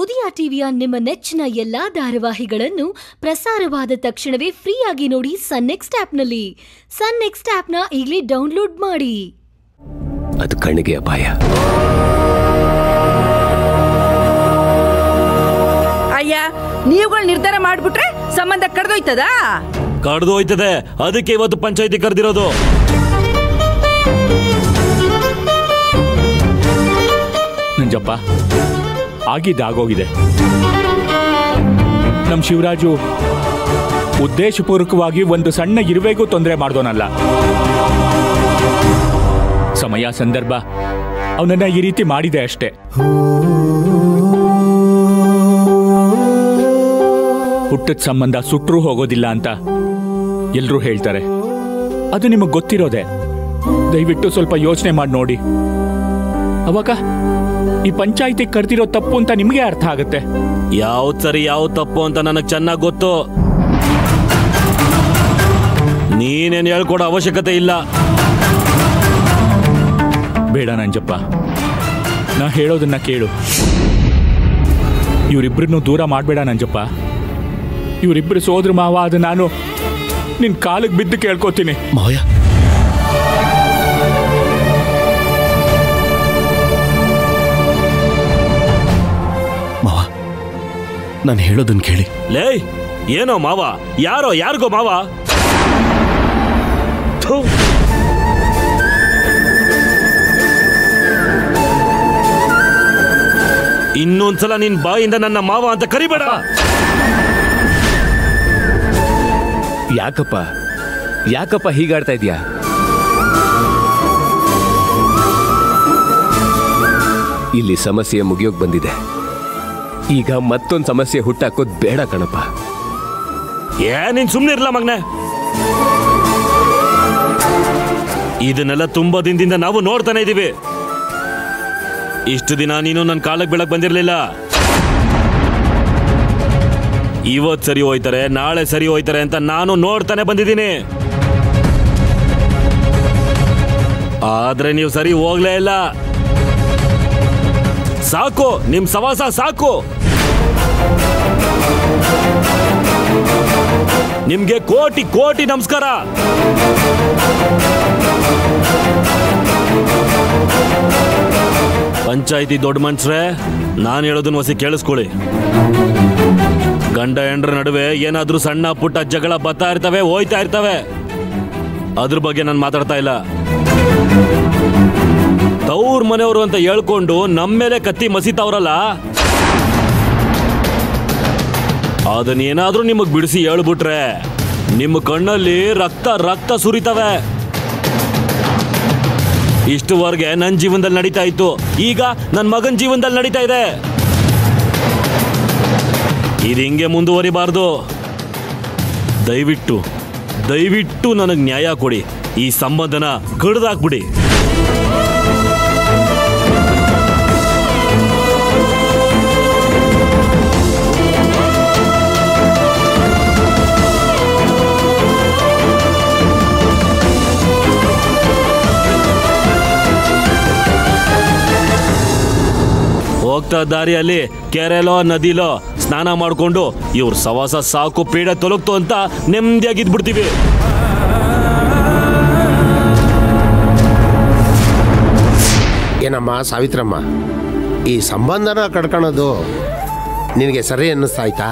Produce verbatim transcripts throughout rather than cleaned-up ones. ಉದಯ ಟಿವಿಯ ನಿಮ್ಮ ನೆಚ್ಚಿನ ಎಲ್ಲಾ ಧಾರಾವಾಹಿಗಳನ್ನು ಪ್ರಸಾರವಾದ ತಕ್ಷಣವೇ ಫ್ರೀಯಾಗಿ ನೋಡಿ ಸನ್ ನೆಕ್ಸ್ಟ್ ಆಪ್ನಲ್ಲಿ. ಸನ್ ನೆಕ್ಸ್ಟ್ ಆಪ್ನ ಈಗಲೇ ಡೌನ್ಲೋಡ್ ಮಾಡಿ. ಅದು ಕಣ್ಣಿಗೆ ಅಪಾಯ. ಅಯ್ಯ, ನೀವುಗಳು ನಿರ್ಧಾರ ಮಾಡಿಬಿಟ್ರೆ ಸಂಬಂಧ ಕಡ್ದೋಯ್ತದಾ? ಕಡ್ದೋಯ್ತದೆ, ಅದಕ್ಕೆ ಇವತ್ತು ಪಂಚಾಯಿತಿ ಕರೆದಿರೋದು. ನಂಜಪ್ಪ, ಆಗಿದ್ದಾಗೋಗಿದೆ. ನಮ್ಮ ಶಿವರಾಜು ಉದ್ದೇಶಪೂರ್ವಕವಾಗಿ ಒಂದು ಸಣ್ಣ ಇರುವೆಗೂ ತೊಂದರೆ ಮಾಡಿದೋನಲ್ಲ. ಸಮಯ ಸಂದರ್ಭ ಅವನನ್ನ ಈ ರೀತಿ ಮಾಡಿದೆ ಅಷ್ಟೇ. ಹುಟ್ಟದ ಸಂಬಂಧ ಸುಟ್ಟರೂ ಹೋಗೋದಿಲ್ಲ ಅಂತ ಎಲ್ಲರೂ ಹೇಳ್ತಾರೆ, ಅದು ನಿಮಗೆ ಗೊತ್ತಿರೋದೆ. ದಯವಿಟ್ಟು ಸ್ವಲ್ಪ ಯೋಚನೆ ಮಾಡಿ ನೋಡಿ, ಅವಾಗ ಈ ಪಂಚಾಯಿತಿ ಕರೆದಿರೋ ತಪ್ಪು ಅಂತ ನಿಮಗೆ ಅರ್ಥ ಆಗುತ್ತೆ. ಯಾವ್ದು ಸರಿ ಯಾವ ತಪ್ಪು ಅಂತ ನನಗೆ ಚೆನ್ನಾಗಿ ಗೊತ್ತು, ನೀನೇನು ಹೇಳ್ಕೊಡೋ ಅವಶ್ಯಕತೆ ಇಲ್ಲ. ಬೇಡ ನಂಜಪ್ಪ, ನಾ ಹೇಳೋದನ್ನ ಕೇಳು. ಇವರಿಬ್ಬರನ್ನು ದೂರ ಮಾಡಬೇಡ ನಂಜಪ್ಪ. ಇವರಿಬ್ಬರು ಸೋದ್ರ ಮಾವ, ಅದು ನಾನು ನಿನ್ನ ಕಾಲಿಗೆ ಬಿದ್ದು ಕೇಳ್ಕೊತೀನಿ. ಮಾವಯ್ಯ, ನಾನು ಹೇಳೋದನ್ನು ಕೇಳಿ. ಲೇ, ಏನೋ ಮಾವ, ಯಾರೋ ಯಾರಿಗೋ ಮಾವ. ಇನ್ನೊಂದ್ಸಲ ನಿನ್ನ ಬಾಯಿಂದ ನನ್ನ ಮಾವ ಅಂತ ಕರಿಬೇಡ. ಯಾಕಪ್ಪ ಯಾಕಪ್ಪ ಹೀಗಾಡ್ತಾ ಇದೀಯಾ? ಇಲ್ಲಿ ಸಮಸ್ಯೆ ಮುಗಿಯೋಕೆ ಬಂದಿದೆ, ಈಗ ಮತ್ತೊಂದು ಸಮಸ್ಯೆ ಹುಟ್ಟಾಕೋದು ಬೇಡ ಕಣಪ್ಪ. ಏ, ನೀನ್ ಸುಮ್ಮನೆ ಇರಲ್ಲ ಮಗನೇ. ಇದನ್ನೆಲ್ಲ ತುಂಬಾ ದಿನದಿಂದ ನಾವು ನೋಡ್ತಾನೆ ಇದೀವಿ. ಇಷ್ಟು ದಿನ ನೀನು ನನ್ನ ಕಾಲಕ್ಕೆ ಬೆಳಕ್ ಬಂದಿರಲಿಲ್ಲ. ಇವತ್ತು ಸರಿ ಹೋಯ್ತಾರೆ, ನಾಳೆ ಸರಿ ಹೋಯ್ತಾರೆ ಅಂತ ನಾನು ನೋಡ್ತಾನೆ ಬಂದಿದ್ದೀನಿ. ಆದ್ರೆ ನೀವು ಸರಿ ಹೋಗ್ಲೇ ಇಲ್ಲ. ಸಾಕು ನಿಮ್ ಸವಾಸ, ಸಾಕು. ನಿಮ್ಗೆ ಕೋಟಿ ಕೋಟಿ ನಮಸ್ಕಾರ. ಪಂಚಾಯಿತಿ ದೊಡ್ಡ ಮನುಷ್ಯರೇ, ನಾನು ಹೇಳೋದನ್ನ ಹೊಸಿ ಕೇಳಿಸ್ಕೊಳ್ಳಿ. ಗಂಡ ಹೆಂಡ್ರ ನಡುವೆ ಏನಾದ್ರೂ ಸಣ್ಣ ಪುಟ್ಟ ಜಗಳ ಬರ್ತಾ ಇರ್ತವೆ, ಹೋಯ್ತಾ ಇರ್ತವೆ. ಅದ್ರ ಬಗ್ಗೆ ನಾನು ಮಾತಾಡ್ತಾ ಇಲ್ಲ. ತವ್ರ ಮನೆಯವರು ಅಂತ ಹೇಳ್ಕೊಂಡು ನಮ್ಮ ಮೇಲೆ ಕತ್ತಿ ಮಸೀತಾವ್ರಲ್ಲ, ಅದನ್ನೇನಾದ್ರೂ ನಿಮಗೆ ಬಿಡಿಸಿ ಹೇಳ್ಬಿಟ್ರೆ ನಿಮ್ಮ ಕಣ್ಣಲ್ಲಿ ರಕ್ತ ರಕ್ತ ಸುರಿತವೆ. ಇಷ್ಟುವರೆಗೆ ನನ್ನ ಜೀವನದಲ್ಲಿ ನಡೀತಾ ಇತ್ತು, ಈಗ ನನ್ನ ಮಗನ ಜೀವನದಲ್ಲಿ ನಡೀತಾ ಇದೆ. ಇದು ಹಿಂಗೆ ಮುಂದುವರಿಬಾರ್ದು. ದಯವಿಟ್ಟು ದಯವಿಟ್ಟು ನನಗೆ ನ್ಯಾಯ ಕೊಡಿ. ಈ ಸಂಬಂಧನ ಕಡ್ದಾಕ್ಬಿಡಿ. ಹೋಗ್ತಾ ದಾರಿಯಲ್ಲಿ ಕೆರೆಲೋ ನದಿಲೋ ಸ್ನಾನ ಮಾಡಿಕೊಂಡು ಇವ್ರ ಸವಾಸ ಸಾಕು ಪೀಡೆ ತೊಲಗ್ತು ಅಂತ ನೆಮ್ಮದಿಯಾಗಿದ್ಬಿಡ್ತೀವಿ. ಏನಮ್ಮ ಸಾವಿತ್ರಮ್ಮ, ಈ ಸಂಬಂಧನ ಕಡ್ಕೊಳ್ಳೋದು ನಿನಗೆ ಸರಿ ಅನ್ನಿಸ್ತಾ ಆಯ್ತಾ?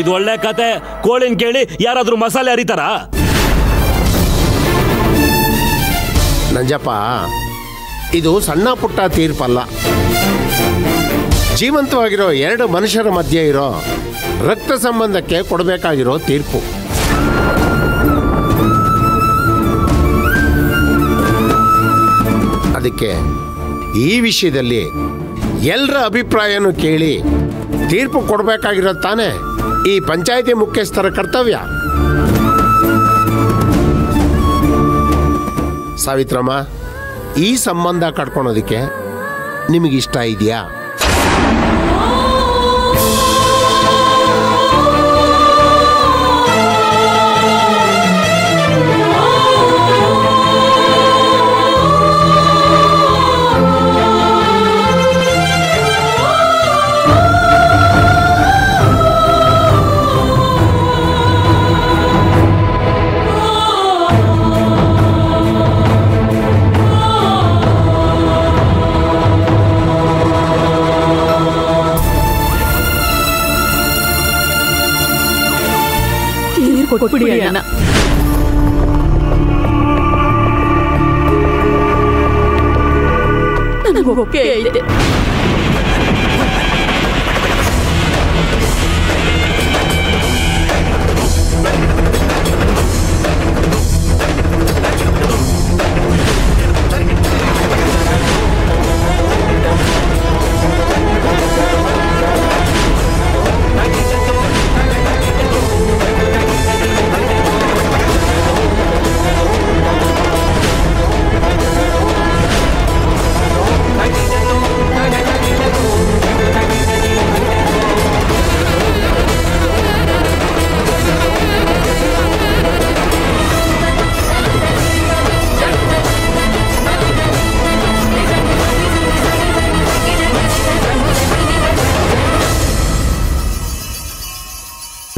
ಇದು ಒಳ್ಳೆ ಕತೆ. ಕೋಳಿನ ಕೇಳಿ ಯಾರಾದ್ರೂ ಮಸಾಲೆ ಹರಿತಾರ? ನಂಜಪ್ಪ, ಇದು ಸಣ್ಣ ಪುಟ್ಟ ತೀರ್ಪಲ್ಲ. ಜೀವಂತವಾಗಿರೋ ಎರಡು ಮನುಷ್ಯರ ಮಧ್ಯೆ ಇರೋ ರಕ್ತ ಸಂಬಂಧಕ್ಕೆ ಕೊಡಬೇಕಾಗಿರೋ ತೀರ್ಪು. ಅದಕ್ಕೆ ಈ ವಿಷಯದಲ್ಲಿ ಎಲ್ಲರ ಅಭಿಪ್ರಾಯನೂ ಕೇಳಿ ತೀರ್ಪು ಕೊಡಬೇಕಾಗಿರೋ ತಾನೇ ಈ ಪಂಚಾಯಿತಿ ಮುಖ್ಯಸ್ಥರ ಕರ್ತವ್ಯ. ಸಾವಿತ್ರಮ್ಮ, ಈ ಸಂಬಂಧ ಕಟ್ಕೊಳೋದಕ್ಕೆ ನಿಮಗಿಷ್ಟ ಇದೆಯಾ?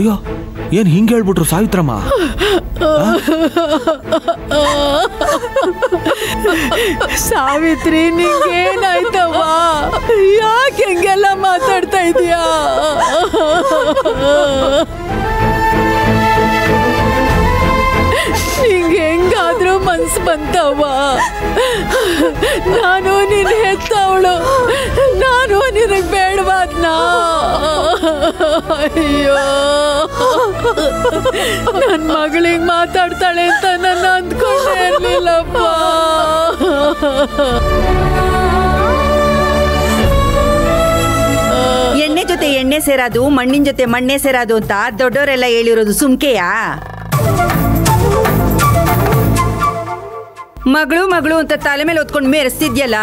ಅಯ್ಯೋ, ಏನ್ ಹಿಂಗೆ ಹೇಳ್ಬಿಟ್ರು ಸಾವಿತ್ರಮ್ಮ? ಸಾವಿತ್ರಿ, ನಿಂಗೇನಾಯ್ತವ್ವ? ಯಾಕೆ ಹಿಂಗೆಲ್ಲ ಮಾತಾಡ್ತಾ ಇದೀಯಾ? ನಿಂಗೆ ಹೆಂಗಾದ್ರೂ ಮನ್ಸು ಬಂತವ್ವ? ನಾನು ನೀನು ಹೆತ್ತವಳು, ನಾನು ನಿನಗೆ ಬೇಡವಾದ್ನ? ಅಯ್ಯೋ, ನನ್ನ ಮಗಳಿಗೆ ಮಾತಾಡ್ತಾಳೆ ಅಂತ ನನ್ನ ಅಂದ್ಕೊಂಡೇ ಇರಲಿಲ್ಲಪ್ಪ. ಎಣ್ಣೆ ಜೊತೆ ಎಣ್ಣೆ ಸೇರೋದು, ಮಣ್ಣಿನ ಜೊತೆ ಮಣ್ಣೆ ಸೇರೋದು ಅಂತ ದೊಡ್ಡವರೆಲ್ಲ ಹೇಳಿರೋದು ಸುಮ್ಕೆಯಾ? ಮಗಳು ಮಗಳು ಅಂತ ತಲೆ ಮೇಲೆ ಹೊತ್ಕೊಂಡು ಮೆರೆಸ್ತಿದ್ಯಲ್ಲ,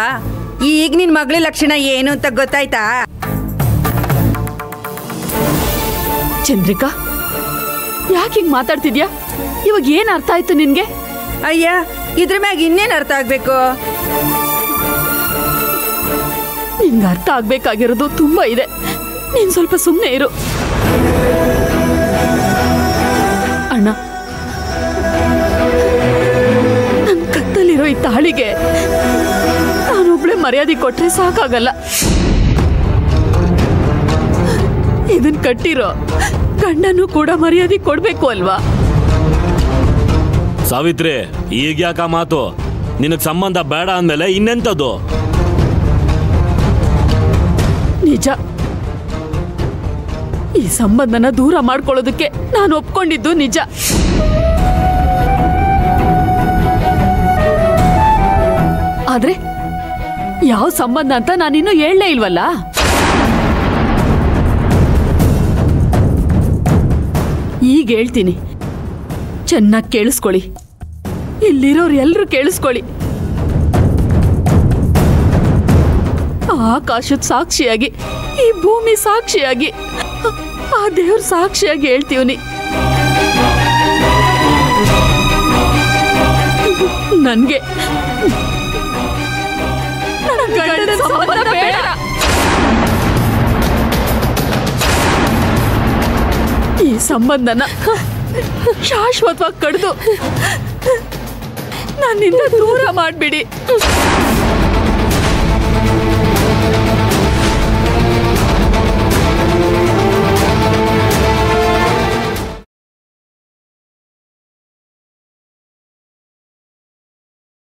ಈಗ ನಿನ್ ಮಗಳ ಲಕ್ಷಣ ಏನು ಅಂತ ಗೊತ್ತಾಯ್ತಾ? ಚಂದ್ರಿಕಾ, ಯಾಕೆ ಹಿಂಗ್ ಮಾತಾಡ್ತಿದ್ಯಾ? ಇವಾಗ ಏನ್ ಅರ್ಥ ಆಯ್ತು ನಿನ್ಗೆ? ಅಯ್ಯ, ಇದ್ರ ಮ್ಯಾಗ ಇನ್ನೇನ್ ಅರ್ಥ ಆಗ್ಬೇಕು? ನಿನ್ಗೆ ಅರ್ಥ ಆಗ್ಬೇಕಾಗಿರೋದು ತುಂಬಾ ಇದೆ. ನೀನ್ ಸ್ವಲ್ಪ ಸುಮ್ಮನೆ ಇರು. ಅಣ್ಣ, ನನ್ನ ಕತ್ತಲ್ಲಿರೋ ಈ ತಾಳಿಗೆ ನಾನೊಬ್ಳೆ ಮರ್ಯಾದೆ ಕೊಟ್ರೆ ಸಾಕಾಗಲ್ಲ. ಇದನ್ ಕಟ್ಟಿರೋ ಗಂಡನೂ ಕೂಡ ಮರ್ಯಾದೆ ಕೊಡ್ಬೇಕು ಅಲ್ವಾ? ಸಾವಿತ್ರಿ, ಈಗ ಯಾಕ ಮಾತು? ನಿನಗ್ ಸಂಬಂಧ ಬೇಡ ಅಂದ್ಮೇಲೆ ಇನ್ನೆಂಥದ್ದು? ನಿಜ, ಈ ಸಂಬಂಧನ ದೂರ ಮಾಡ್ಕೊಳ್ಳೋದಕ್ಕೆ ನಾನು ಒಪ್ಕೊಂಡಿದ್ದು ನಿಜ. ಆದ್ರೆ ಯಾವ ಸಂಬಂಧ ಅಂತ ನಾನಿನ್ನೂ ಹೇಳಲೇ ಇಲ್ವಲ್ಲ. ಈಗ ಹೇಳ್ತೀನಿ, ಚೆನ್ನಾಗಿ ಕೇಳಿಸ್ಕೊಳ್ಳಿ. ಇಲ್ಲಿರೋರು ಎಲ್ಲರೂ ಕೇಳಿಸ್ಕೊಳ್ಳಿ. ಆಕಾಶದ ಸಾಕ್ಷಿಯಾಗಿ, ಈ ಭೂಮಿ ಸಾಕ್ಷಿಯಾಗಿ, ಆ ದೇವ್ರ ಸಾಕ್ಷಿಯಾಗಿ ಹೇಳ್ತೀವನಿ, ನನಗೆ ಈ ಸಂಬಂಧನ ಶಾಶ್ವತವಾಗಿ ಕಡಿದು ನನ್ನಿಂದ ದೂರ ಮಾಡಿಬಿಡಿ.